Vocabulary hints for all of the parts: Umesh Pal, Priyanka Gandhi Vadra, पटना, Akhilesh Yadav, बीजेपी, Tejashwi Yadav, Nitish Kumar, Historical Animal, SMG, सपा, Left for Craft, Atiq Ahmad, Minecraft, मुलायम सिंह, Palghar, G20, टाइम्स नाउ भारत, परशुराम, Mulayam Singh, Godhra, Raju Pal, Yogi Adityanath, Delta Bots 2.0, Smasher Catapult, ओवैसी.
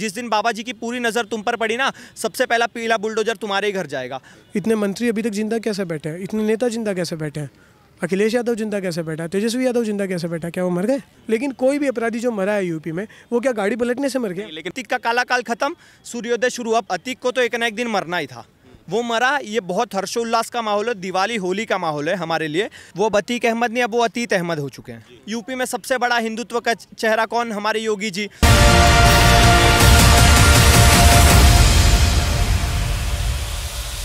जिस दिन बाबा जी की पूरी नज़र तुम पर पड़ी ना, सबसे पहला पीला बुलडोजर तुम्हारे ही घर जाएगा। इतने मंत्री अभी तक जिंदा कैसे बैठे हैं, इतने नेता जिंदा कैसे बैठे हैं, अखिलेश यादव जिंदा कैसे बैठा है, तेजस्वी यादव जिंदा कैसे बैठा, क्या वो मर गए? लेकिन कोई भी अपराधी जो मरा है यूपी में, वो क्या गाड़ी पलटने से मर गया? लेकिन अतीक का काला काल खत्म, सूर्योदय शुरू। अब अतीक को तो एक ना एक दिन मरना ही था, वो मरा। ये बहुत हर्षोल्लास का माहौल है, दिवाली होली का माहौल है हमारे लिए। वो अतीक अहमद नहीं, अब वो अतीत अहमद हो चुके हैं। यूपी में सबसे बड़ा हिंदुत्व का चेहरा कौन? हमारे योगी जी।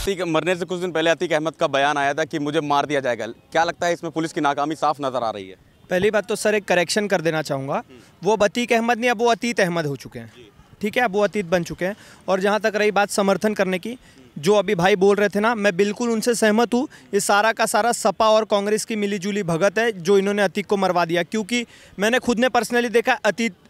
अतीक मरने से कुछ दिन पहले अतीक अहमद का बयान आया था कि मुझे मार दिया जाएगा। क्या लगता है इसमें पुलिस की नाकामी साफ नजर आ रही है? पहली बात तो सर एक करेक्शन कर देना चाहूँगा, वो अतीक अहमद नहीं, अब वो अतीत अहमद हो चुके हैं। ठीक है, अब वो अतीत बन चुके हैं। और जहाँ तक रही बात समर्थन करने की, जो अभी भाई बोल रहे थे ना, मैं बिल्कुल उनसे सहमत हूँ। ये सारा का सारा सपा और कांग्रेस की मिलीजुली भगत है जो इन्होंने अतीक को मरवा दिया। क्योंकि मैंने खुद ने पर्सनली देखा,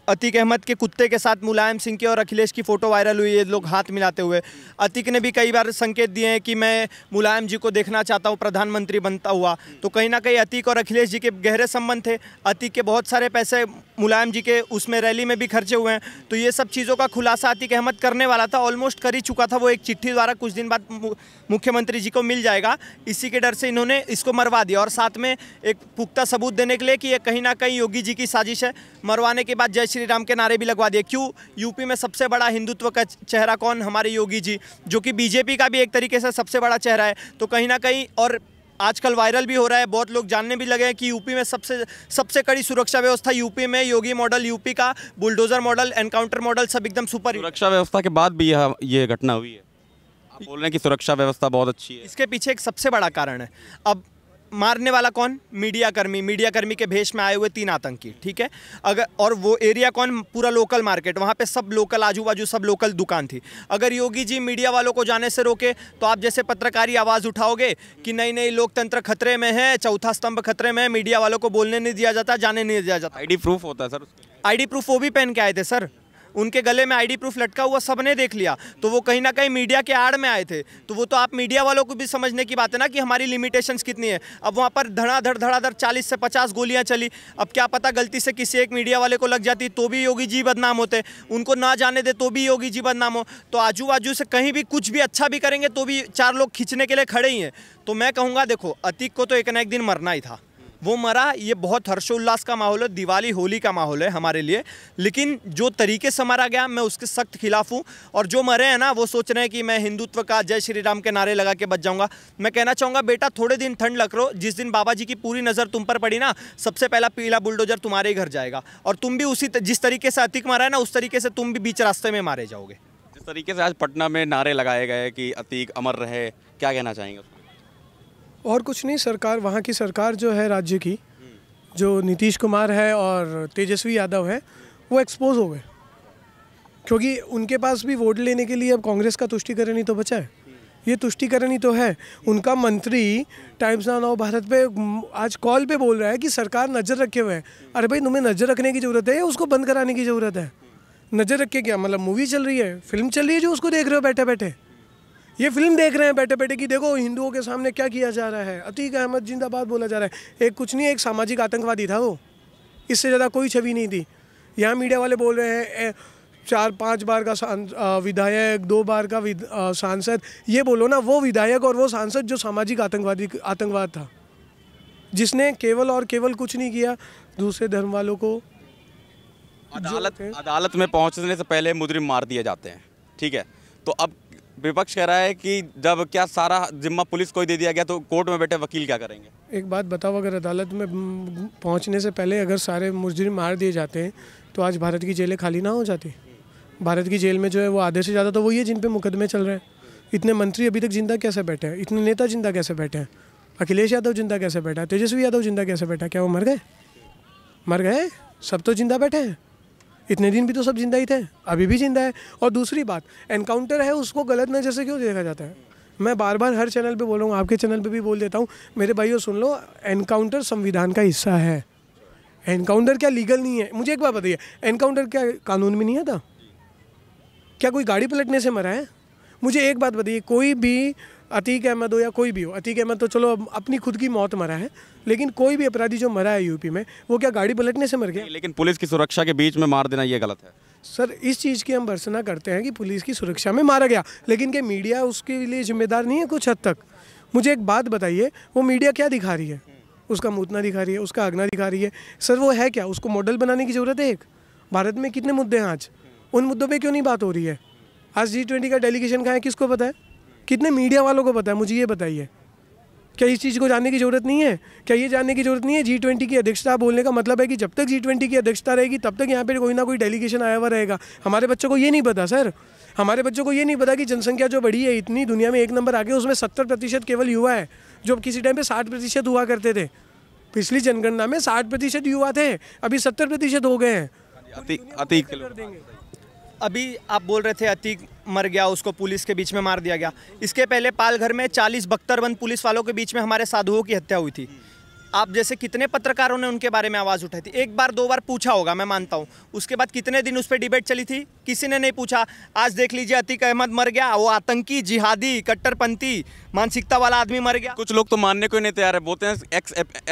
अतीक अहमद के कुत्ते के साथ मुलायम सिंह की और अखिलेश की फ़ोटो वायरल हुई, ये लोग हाथ मिलाते हुए। अतीक ने भी कई बार संकेत दिए हैं कि मैं मुलायम जी को देखना चाहता हूँ प्रधानमंत्री बनता हुआ। तो कहीं ना कहीं अतीक और अखिलेश जी के गहरे संबंध थे। अतीक के बहुत सारे पैसे मुलायम जी के उसमें रैली में भी खर्चे हुए हैं। तो ये सब चीज़ों का खुलासा अतीक अहमद करने वाला था, ऑलमोस्ट कर ही चुका था। वो एक चिट्ठी द्वारा कुछ दिन बाद मुख्यमंत्री जी को मिल जाएगा, इसी के डर से इन्होंने इसको मरवा दिया। और साथ में एक पुख्ता सबूत देने के लिए कि ये कहीं ना कहीं योगी जी की साजिश है। मरवाने के बाद जय श्री राम के नारे भी लगवा दिए। क्यों? यूपी में सबसे बड़ा हिंदुत्व का चेहरा कौन? हमारे योगी जी, जो कि बीजेपी का भी एक तरीके से सबसे बड़ा चेहरा है। तो कहीं ना कहीं, और आजकल वायरल भी हो रहा है, बहुत लोग जानने भी लगे हैं कि यूपी में सबसे कड़ी सुरक्षा व्यवस्था, यूपी में योगी मॉडल, यूपी का बुलडोजर मॉडल, एनकाउंटर मॉडल, सब एकदम सुपर। सुरक्षा व्यवस्था के बाद भी ये घटना हुई है, आप बोल रहे हैं कि सुरक्षा व्यवस्था बहुत अच्छी है। इसके पीछे एक सबसे बड़ा कारण है। अब मारने वाला कौन? मीडियाकर्मी के भेष में आए हुए तीन आतंकी। ठीक है, अगर, और वो एरिया कौन? पूरा लोकल मार्केट, वहाँ पे सब लोकल, आजू बाजू सब लोकल दुकान थी। अगर योगी जी मीडिया वालों को जाने से रोके तो आप जैसे पत्रकारी आवाज़ उठाओगे कि नहीं नहीं, लोकतंत्र खतरे में है, चौथा स्तंभ खतरे में है, मीडिया वालों को बोलने नहीं दिया जाता, जाने नहीं दिया जाता। आई डी प्रूफ होता है सर, आई डी प्रूफ वो भी पहन के आए थे सर, उनके गले में आईडी प्रूफ लटका हुआ, सबने देख लिया। तो वो कहीं ना कहीं मीडिया के आड़ में आए थे। तो वो तो आप मीडिया वालों को भी समझने की बात है ना कि हमारी लिमिटेशंस कितनी है। अब वहाँ पर धड़ाधड़ धड़ाधड़ 40 से 50 गोलियाँ चली। अब क्या पता गलती से किसी एक मीडिया वाले को लग जाती तो भी योगी जी बदनाम होते, उनको ना जाने दे तो भी योगी जी बदनाम हो। तो आजू बाजू से कहीं भी कुछ भी अच्छा भी करेंगे तो भी चार लोग खींचने के लिए खड़े ही हैं। तो मैं कहूँगा देखो, अतीक को तो एक ना एक दिन मरना ही था, वो मरा। ये बहुत हर्षोल्लास का माहौल है, दिवाली होली का माहौल है हमारे लिए। लेकिन जो तरीके से मारा गया, मैं उसके सख्त खिलाफ हूँ। और जो मरे हैं ना, वो सोच रहे हैं कि मैं हिंदुत्व का जय श्री राम के नारे लगा के बच जाऊँगा। मैं कहना चाहूँगा बेटा, थोड़े दिन ठंड लग लो। जिस दिन बाबा जी की पूरी नज़र तुम पर पड़ी ना, सबसे पहला पीला बुलडोजर तुम्हारे घर जाएगा। और तुम भी उसी जिस तरीके से अतीक मारा है ना, उस तरीके से तुम भी बीच रास्ते में मारे जाओगे। जिस तरीके से आज पटना में नारे लगाए गए कि अतीक अमर रहे, क्या कहना चाहेंगे? और कुछ नहीं, सरकार, वहाँ की सरकार जो है राज्य की, जो नीतीश कुमार है और तेजस्वी यादव है, वो एक्सपोज हो गए। क्योंकि उनके पास भी वोट लेने के लिए अब कांग्रेस का तुष्टिकरण ही तो बचा है, ये तुष्टिकरण ही तो है। उनका मंत्री टाइम्स नाउ भारत पे आज कॉल पे बोल रहा है कि सरकार नज़र रखे हुए है। अरे भाई, तुम्हें नज़र रखने की ज़रूरत है या उसको बंद कराने की ज़रूरत है? नज़र रख के क्या मतलब? मूवी चल रही है, फिल्म चल रही है, जो उसको देख रहे हो बैठे बैठे। ये फिल्म देख रहे हैं बैठे बैठे कि देखो हिंदुओं के सामने क्या किया जा रहा है, अतीक अहमद जिंदाबाद बोला जा रहा है। एक कुछ नहीं, एक सामाजिक आतंकवादी था वो, इससे ज़्यादा कोई छवि नहीं थी। यहाँ मीडिया वाले बोल रहे हैं 4-5 बार का विधायक, 2 बार का सांसद। ये बोलो ना, वो विधायक और वो सांसद जो सामाजिक आतंकवाद था, जिसने केवल और केवल कुछ नहीं किया, दूसरे धर्म वालों को अदालत में पहुँचने से पहले मुजरिम मार दिए जाते हैं। ठीक है, तो अब विपक्ष कह रहा है कि जब क्या सारा जिम्मा पुलिस को ही दे दिया गया, तो कोर्ट में बैठे वकील क्या करेंगे? एक बात बताओ, अगर अदालत में पहुंचने से पहले अगर सारे मुजरिम मार दिए जाते हैं तो आज भारत की जेलें खाली ना हो जाती? भारत की जेल में जो है वो आधे से ज़्यादा तो वही है जिन पे मुकदमे चल रहे हैं। इतने मंत्री अभी तक जिंदा कैसे बैठे हैं, इतने नेता जिंदा कैसे बैठे हैं, अखिलेश यादव जिंदा कैसे बैठा, तेजस्वी यादव जिंदा कैसे बैठा, क्या वो मर गए? मर गए, सब तो जिंदा बैठे हैं। इतने दिन भी तो सब जिंदा ही थे, अभी भी जिंदा है। और दूसरी बात, एनकाउंटर है, उसको गलत नजर से क्यों देखा जाता है? मैं बार बार हर चैनल पे बोलूँगा, आपके चैनल पे भी बोल देता हूँ, मेरे भाइयों सुन लो, एनकाउंटर संविधान का हिस्सा है। एनकाउंटर क्या लीगल नहीं है? मुझे एक बात बताइए, एनकाउंटर क्या कानून में नहीं आता? क्या कोई गाड़ी पलटने से मरा है? मुझे एक बात बताइए, कोई भी अतीक अहमद हो या कोई भी हो, अतीक अहमद तो चलो अपनी खुद की मौत मरा है, लेकिन कोई भी अपराधी जो मरा है यूपी में, वो क्या गाड़ी पलटने से मर गया? लेकिन पुलिस की सुरक्षा के बीच में मार देना ये गलत है। सर इस चीज़ की हम भर्त्सना करते हैं कि पुलिस की सुरक्षा में मारा गया, लेकिन क्या मीडिया उसके लिए जिम्मेदार नहीं है कुछ हद तक? मुझे एक बात बताइए, वो मीडिया क्या दिखा रही है? उसका मूतना दिखा रही है, उसका अगना दिखा रही है। सर वो है क्या? उसको मॉडल बनाने की ज़रूरत है? एक भारत में कितने मुद्दे हैं आज, उन मुद्दों पे क्यों नहीं बात हो रही है? आज G20 का डेलीगेशन कहाँ है, किसको पता है? कितने मीडिया वालों को पता है? मुझे ये बताइए, क्या इस चीज़ को जानने की ज़रूरत नहीं है? क्या ये जानने की ज़रूरत नहीं है G20 की अध्यक्षता बोलने का मतलब है कि जब तक G20 की अध्यक्षता रहेगी तब तक यहाँ पे कोई ना कोई डेलीगेशन आया हुआ रहेगा? हमारे बच्चों को ये नहीं पता सर, हमारे बच्चों को ये नहीं पता कि जनसंख्या जो बढ़ी है इतनी, दुनिया में एक नंबर आगे, उसमें 70% केवल युवा है, जो किसी टाइम पर 60% हुआ करते थे। पिछली जनगणना में 60% युवा थे, अभी 70% हो गए हैं। अतीक अभी आप बोल रहे थे अतीक मर गया, उसको पुलिस के बीच में मार दिया गया। इसके पहले पालघर में 40 बख्तरबंद पुलिस वालों के बीच में हमारे साधुओं की हत्या हुई थी। आप जैसे कितने पत्रकारों ने उनके बारे में आवाज़ उठाई थी, एक बार दो बार पूछा होगा मैं मानता हूँ, उसके बाद कितने दिन उस पर डिबेट चली थी, किसी ने नहीं पूछा। आज देख लीजिए अतीक अहमद मर गया, वो आतंकी, जिहादी, कट्टरपंथी मानसिकता वाला आदमी मर गया। कुछ लोग तो मानने को नहीं तैयार है, बोलते हैं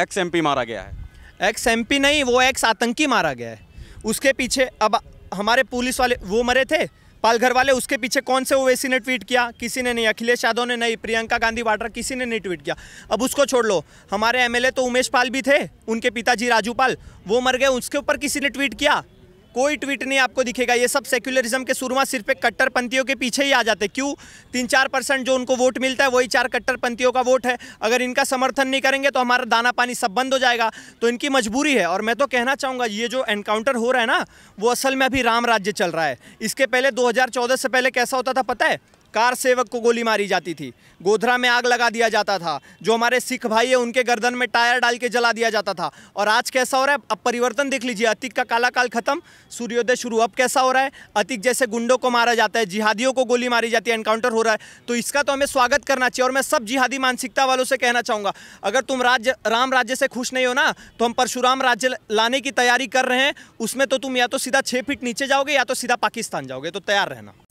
एक्स एमपी मारा गया है। एक्स एमपी नहीं, वो एक्स आतंकी मारा गया है। उसके पीछे अब हमारे पुलिस वाले वो मरे थे, पालघर वाले, उसके पीछे कौन से ओवैसी ने ट्वीट किया? किसी ने नहीं। अखिलेश यादव ने नहीं, प्रियंका गांधी वाड्रा, किसी ने नहीं ट्वीट किया। अब उसको छोड़ लो, हमारे एमएलए तो उमेश पाल भी थे, उनके पिताजी राजू पाल, वो मर गए, उसके ऊपर किसी ने ट्वीट किया? कोई ट्वीट नहीं आपको दिखेगा। ये सब सेक्युलरिज्म के सुरमा सिर्फ एक कट्टरपंथियों के पीछे ही आ जाते। क्यों? 3-4% जो उनको वोट मिलता है वही 4 कट्टरपंथियों का वोट है। अगर इनका समर्थन नहीं करेंगे तो हमारा दाना पानी सब बंद हो जाएगा, तो इनकी मजबूरी है। और मैं तो कहना चाहूँगा ये जो एनकाउंटर हो रहा है ना, वो असल में अभी राम राज्य चल रहा है। इसके पहले 2014 से पहले कैसा होता था पता है? कार सेवक को गोली मारी जाती थी, गोधरा में आग लगा दिया जाता था, जो हमारे सिख भाई है उनके गर्दन में टायर डाल के जला दिया जाता था। और आज कैसा हो रहा है? अब परिवर्तन देख लीजिए, अतीक का काला काल खत्म, सूर्योदय शुरू। अब कैसा हो रहा है? अतीक जैसे गुंडों को मारा जाता है, जिहादियों को गोली मारी जाती है, एनकाउंटर हो रहा है। तो इसका तो हमें स्वागत करना चाहिए। और मैं सब जिहादी मानसिकता वालों से कहना चाहूँगा, अगर तुम राम राज्य से खुश नहीं हो ना, तो हम परशुराम राज्य लाने की तैयारी कर रहे हैं। उसमें तो तुम या तो सीधा 6 फीट नीचे जाओगे या तो सीधा पाकिस्तान जाओगे, तो तैयार रहना।